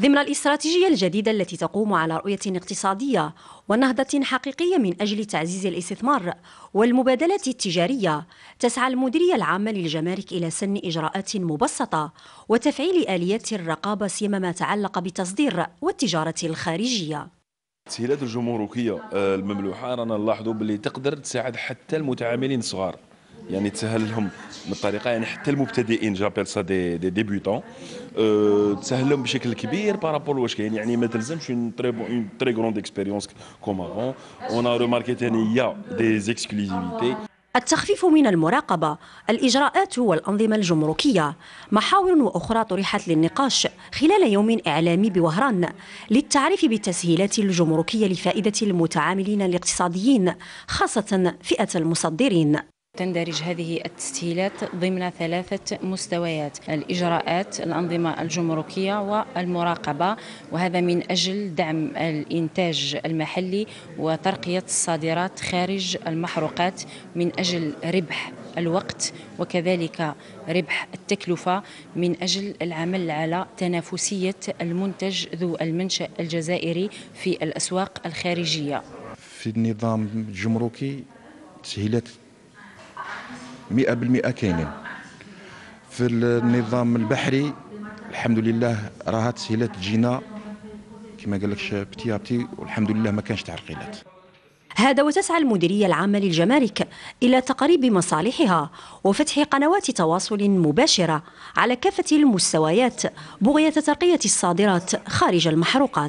ضمن الاستراتيجية الجديدة التي تقوم على رؤية اقتصادية ونهضة حقيقية من أجل تعزيز الاستثمار والمبادلات التجارية، تسعى المديرية العامة للجمارك إلى سن إجراءات مبسطة وتفعيل آليات الرقابة سيما ما تعلق بالتصدير والتجارة الخارجية. التسهيلات الجمركية المملوحة رانا نلاحظوا باللي تقدر تساعد حتى المتعاملين الصغار، يعني تسهل لهم بالطريقه، يعني حتى المبتدئين جابيل سا دي ديبيوتون تسهل لهم بشكل كبير بارابول واش كاين، يعني ما تلزمش اون تري غروند اكسبيريونس كوم افون. اون ا ريماركي ثاني يا دي زيكسكلوزيفيتي. التخفيف من المراقبة، الإجراءات والأنظمة الجمركية، محاور وأخرى طرحت للنقاش خلال يوم إعلامي بوهران للتعريف بالتسهيلات الجمركية لفائدة المتعاملين الاقتصاديين خاصة فئة المصدرين. تندرج هذه التسهيلات ضمن ثلاثة مستويات: الإجراءات، الأنظمة الجمركية، والمراقبة، وهذا من أجل دعم الإنتاج المحلي وترقية الصادرات خارج المحروقات من أجل ربح الوقت وكذلك ربح التكلفة من أجل العمل على تنافسية المنتج ذو المنشأ الجزائري في الأسواق الخارجية. في النظام الجمركي تسهيلات 100% كاينين. في النظام البحري الحمد لله راها تسهيلات تجينا كما قال لكش بتي بتي، والحمد لله ما كانش تعرقلات. هذا وتسعى المديرية العامة للجمارك إلى تقريب مصالحها وفتح قنوات تواصل مباشرة على كافة المستويات بغية ترقية الصادرات خارج المحروقات.